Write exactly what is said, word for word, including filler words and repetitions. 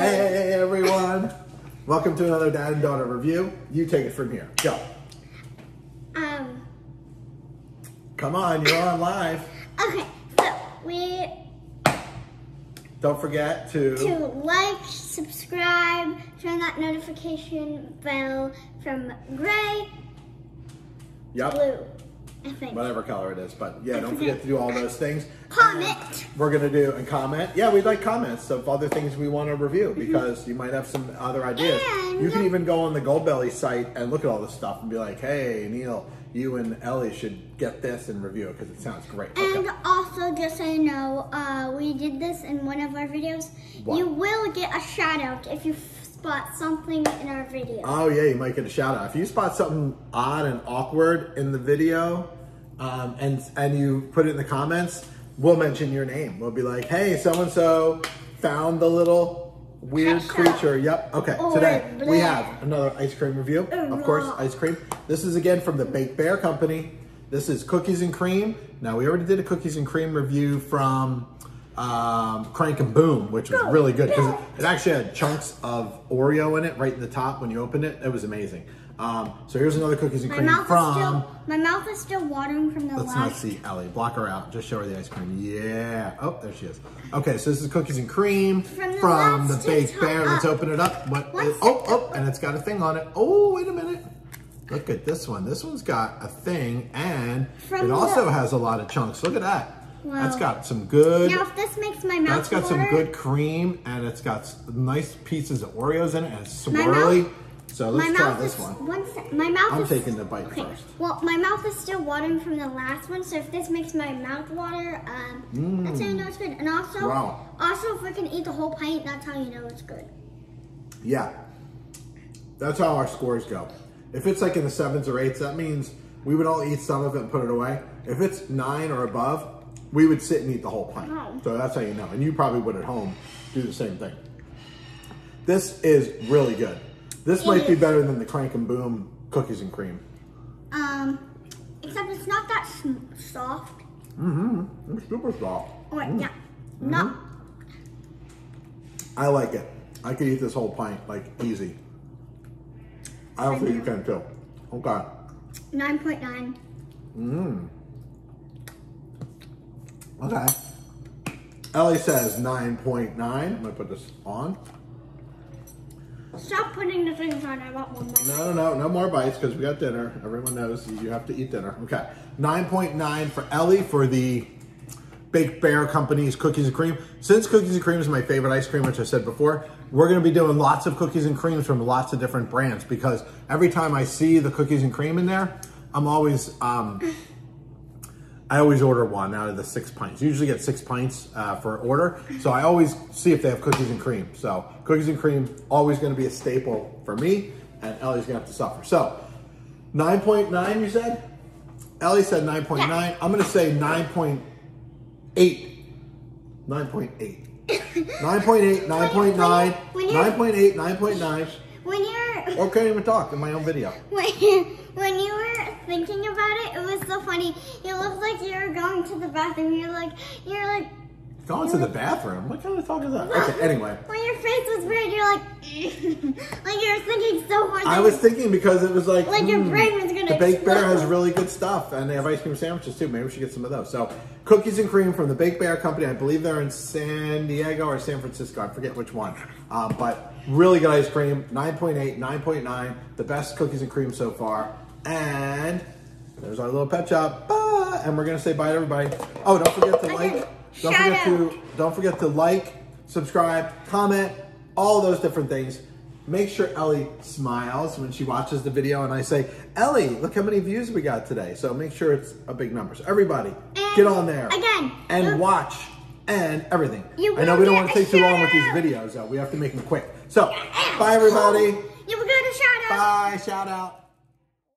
Hey everyone! Welcome to another Dad and Daughter Review. You take it from here. Go. Um. Come on, you're on live. Okay, so we... Don't forget to... To like, subscribe, turn that notification bell from gray yep. to blue. I think. Whatever color it is, but yeah, don't forget to do all those things. Comment. And we're gonna do and comment. Yeah, we'd like comments of other things we want to review because mm-hmm. you might have some other ideas. And you can even go on the Goldbelly site and look at all this stuff and be like, "Hey, Neil, you and Ellie should get this and review it because it sounds great." And okay. also, just so you know, uh, we did this in one of our videos. What? You will get a shout out if you spot something in our video. Oh yeah, you might get a shout out if you spot something odd and awkward in the video. Um, and and you put it in the comments, we'll mention your name. We'll be like, hey, so-and-so found the little weird creature. Yep, okay, or today bleh. we have another ice cream review. Or of course, not. ice cream. This is again from the Baked Bear Company. This is cookies and cream. Now, we already did a cookies and cream review from um, Crank and Boom, which was really good because it, it actually had chunks of Oreo in it right in the top when you opened it. It was amazing. Um, so here's another cookies and cream from... Still, my mouth is still watering from the Let's last. Not see Ellie. Block her out. Just show her the ice cream. Yeah. Oh, there she is. Okay, so this is cookies and cream from the, from the Baked Bear. Up. Let's open it up. What is, oh, oh, and it's got a thing on it. Oh, wait a minute. Look at this one. This one's got a thing, and from it also the, has a lot of chunks. Look at that. Wow. That's got some good... Now, if this makes my mouth That's got water, some good cream, and it's got nice pieces of Oreos in it, and it's swirly. So let's my try mouth this is, one. one my mouth I'm is, taking the bite okay. first. Well, my mouth is still watering from the last one, so if this makes my mouth water, um, mm. that's how you know it's good. And also, wow. also if we can eat the whole pint, that's how you know it's good. Yeah. That's how our scores go. If it's like in the sevens or eights, that means we would all eat some of it and put it away. If it's nine or above, we would sit and eat the whole pint. Wow. So that's how you know. And you probably would at home do the same thing. This is really good. This it might is. be better than the Crank and Boom cookies and cream. Um, except it's not that soft. Mm-hmm. It's super soft. Or mm. yeah, mm-hmm. not. I like it. I could eat this whole pint like easy. I don't I think know. you can too. Okay. Nine point nine. Mmm. Okay. Ellie says nine point nine. I'm gonna put this on. Stop putting the things on. I want one more. No, no, no. No more bites because we got dinner. Everyone knows you have to eat dinner. Okay. nine point nine for Ellie for the Baked Bear Company's cookies and cream. Since cookies and cream is my favorite ice cream, which I said before, we're going to be doing lots of cookies and creams from lots of different brands because every time I see the cookies and cream in there, I'm always... Um, I always order one out of the six pints. You usually get six pints uh, for order. So I always see if they have cookies and cream. So cookies and cream, always gonna be a staple for me, and Ellie's gonna have to suffer. So nine point nine you said? Ellie said nine point nine. Yeah. I'm gonna say nine point eight. nine point eight. nine point eight, nine point nine, nine point eight, nine point nine. When you're... Or can't even talk in my own video. When you were thinking about it, it was so funny. You looked like you were going to the bathroom. You're like, you're like. Going to the bathroom? What kind of talk is that? Okay, anyway. When your face was weird, you're like, like you were thinking so hard. I was thinking because it was like, like your brain was going to explode. The Baked Bear has really good stuff, and they have ice cream sandwiches too. Maybe we should get some of those. So, cookies and cream from the Baked Bear Company. I believe they're in San Diego or San Francisco. I forget which one, um, but really good ice cream. nine point eight, nine point nine, the best cookies and cream so far. And there's our little pet shop. Bye. And we're gonna say bye to everybody. Oh, don't forget to like. Don't forget out. to don't forget to like, subscribe, comment, all those different things. Make sure Ellie smiles when she watches the video and I say, Ellie, look how many views we got today. So make sure it's a big number. So everybody, and get on there again and look. watch and everything. You I know we don't want to take too long out. with these videos though. We have to make them quick. So bye everybody. You will get a shout out. Bye, shout out.